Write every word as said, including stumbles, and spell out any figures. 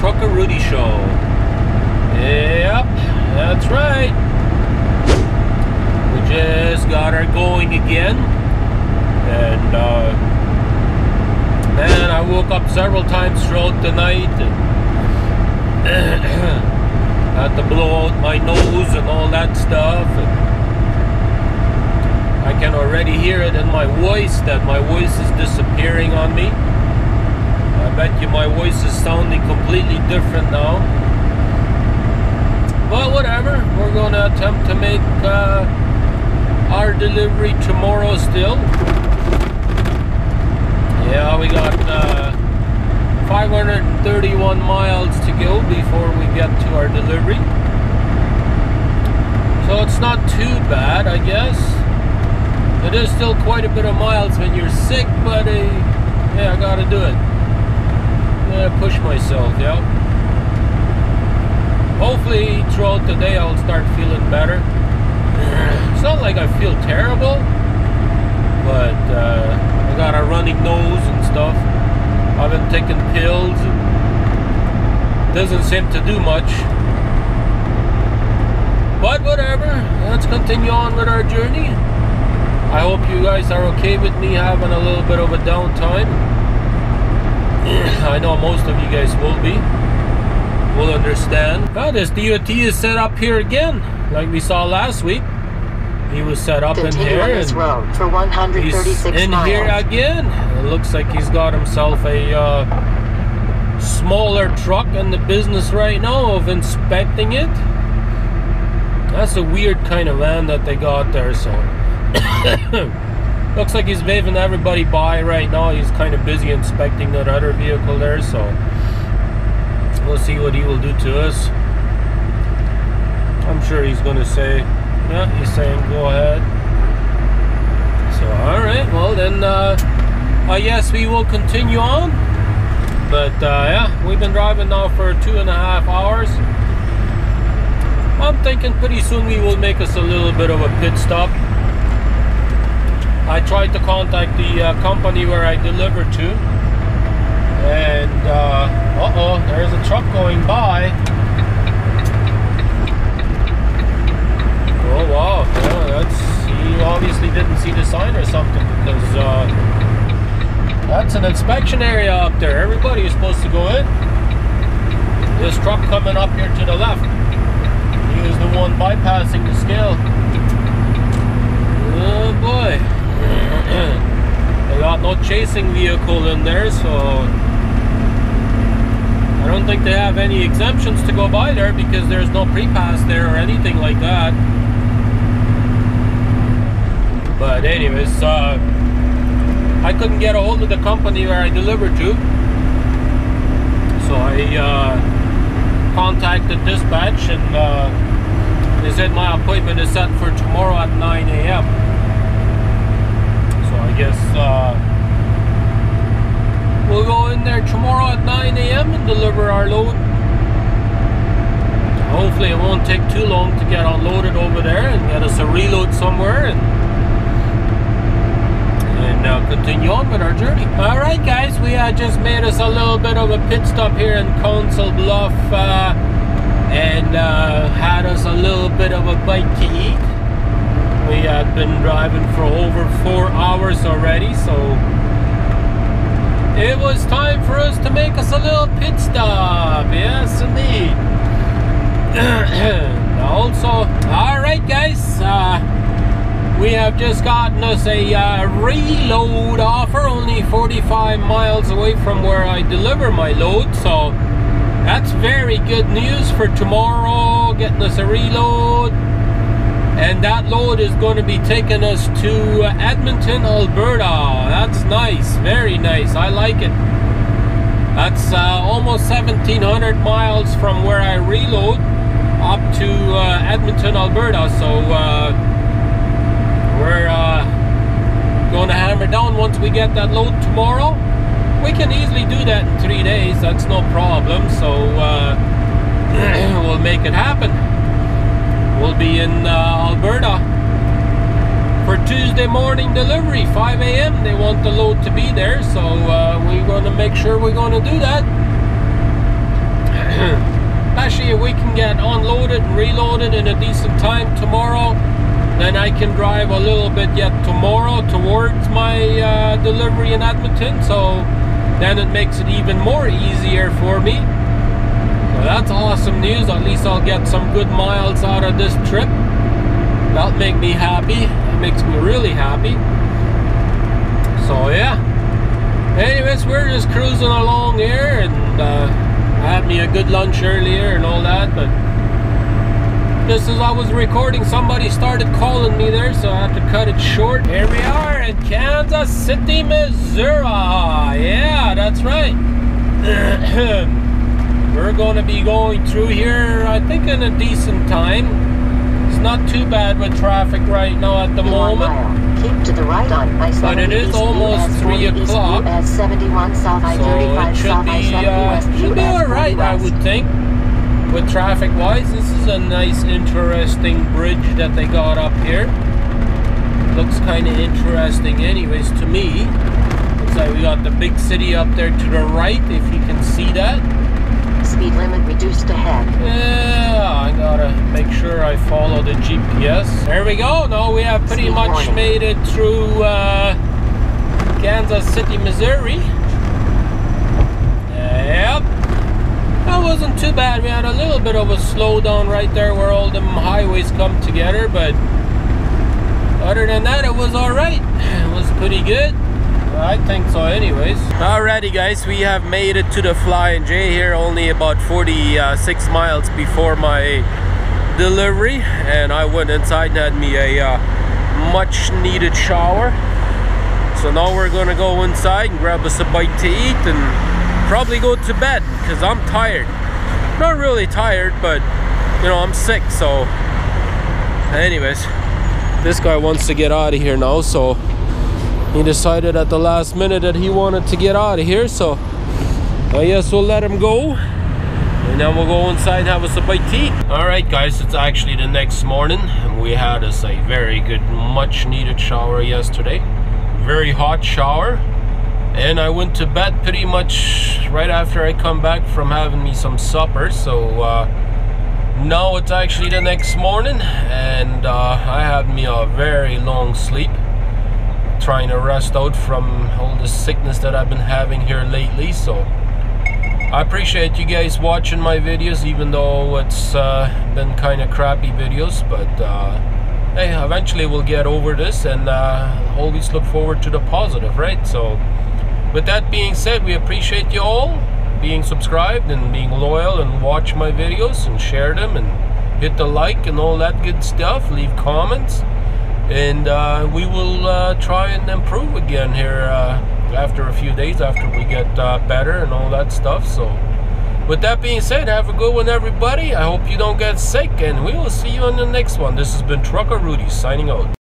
Trucker Rudi Show. Yep, that's right. We just got her going again. And, uh, man, I woke up several times throughout the night. And had to blow out my nose and all that stuff. And I can already hear it in my voice that my voice is disappearing on me. I bet you my voice is sounding completely different now. But whatever, we're going to attempt to make uh, our delivery tomorrow still. Yeah, we got uh, five hundred thirty-one miles to go before we get to our delivery. So it's not too bad, I guess. It is still quite a bit of miles when you're sick, but uh, yeah, I gotta do it. Uh, push myself, yeah. Hopefully throughout the day I'll start feeling better. It's not like I feel terrible, but uh, I got a running nose and stuff. I've been taking pills and doesn't seem to do much. But whatever, let's continue on with our journey. I hope you guys are okay with me having a little bit of a downtime. I know most of you guys will be, will understand. Well, this D O T is set up here again, like we saw last week. He was set up in here, and he's in here again. It looks like he's got himself a uh, smaller truck in the business right now of inspecting it. That's a weird kind of van that they got there, so... Looks like he's waving everybody by right now. He's kind of busy inspecting that other vehicle there, so we'll see what he will do to us. I'm sure he's going to say, yeah, he's saying go ahead. So, alright, well then, uh, I guess we will continue on. But, uh, yeah, we've been driving now for two and a half hours. I'm thinking pretty soon we will make us a little bit of a pit stop. I tried to contact the uh, company where I deliver to, and uh, uh oh, there's a truck going by. Oh wow, yeah, that's, he obviously didn't see the sign or something, because uh, that's an inspection area up there. Everybody is supposed to go in. This truck coming up here to the left, he was the one bypassing the scale. Oh boy. They got no chasing vehicle in there, so I don't think they have any exemptions to go by there, because there's no pre-pass there or anything like that. But anyways, uh, I couldn't get a hold of the company where I delivered to, so I uh, contacted dispatch, and uh, they said my appointment is set for tomorrow at nine A M I guess uh, we'll go in there tomorrow at nine A M and deliver our load. Hopefully it won't take too long to get unloaded over there and get us a reload somewhere, and, and uh, continue on with our journey. Alright guys, we uh, just made us a little bit of a pit stop here in Council Bluff, uh, and uh, had us a little bit of a bite to eat. We had been driving for over four hours already, so it was time for us to make us a little pit stop. Yes, indeed. Also, all right, guys, uh, we have just gotten us a uh, reload offer, only forty-five miles away from where I deliver my load. So that's very good news for tomorrow. Getting us a reload. And that load is going to be taking us to Edmonton, Alberta. That's nice, very nice. I like it. That's uh, almost seventeen hundred miles from where I reload up to uh, Edmonton, Alberta. So uh, we're uh, going to hammer down once we get that load tomorrow. We can easily do that in three days. That's no problem. So uh, we'll make it happen. We'll be in uh, Alberta for Tuesday morning delivery, five A M They want the load to be there, so uh, we're going to make sure we're going to do that. we can get unloaded and reloaded in a decent time tomorrow, then I can drive a little bit yet tomorrow towards my uh, delivery in Edmonton, so then it makes it even more easier for me. So that's awesome news. At least I'll get some good miles out of this trip. That'll make me happy. It makes me really happy. So yeah, anyways, we're just cruising along here, and uh, I had me a good lunch earlier and all that, but just as I was recording, somebody started calling me there, so I had to cut it short. Here we are in Kansas City, Missouri. Yeah, that's right. We're going to be going through here, I think, in a decent time. It's not too bad with traffic right now at the moment. Keep to the right on I seventy, but it is almost three o'clock, so it should be, uh, should be alright, I would think. With traffic wise, this is a nice interesting bridge that they got up here. Looks kind of interesting anyways to me. Looks like we got the big city up there to the right, if you can see that. Speed limit reduced ahead. Yeah, I gotta make sure I follow the G P S. There we go. Now we have pretty much made it through uh, Kansas City, Missouri. Yep. That wasn't too bad. We had a little bit of a slowdown right there where all them highways come together, but other than that, it was alright. It was pretty good. I think so anyways. Alrighty guys, we have made it to the Flying J here, only about forty-six miles before my delivery, and I went inside and had me a uh, much needed shower. So now we're gonna go inside and grab us a bite to eat and probably go to bed, because I'm tired. Not really tired, but you know, I'm sick. So anyways, this guy wants to get out of here now, so he decided at the last minute that he wanted to get out of here, so I guess we'll let him go, and then we'll go inside and have us a bite to eat. Alright guys, it's actually the next morning, and we had us a very good, much needed shower yesterday. Very hot shower. And I went to bed pretty much right after I come back from having me some supper. So uh, now it's actually the next morning, and uh, I had me a very long sleep, trying to rest out from all the sickness that I've been having here lately. So I appreciate you guys watching my videos, even though it's uh, been kind of crappy videos, but uh, hey, eventually we'll get over this, and uh, always look forward to the positive, right? So with that being said, we appreciate you all being subscribed and being loyal, and watch my videos and share them and hit the like and all that good stuff. Leave comments, and uh, we will uh, try and improve again here uh, after a few days, after we get uh, better and all that stuff. So with that being said, have a good one everybody. I hope you don't get sick, and we will see you on the next one. This has been Trucker Rudi signing out.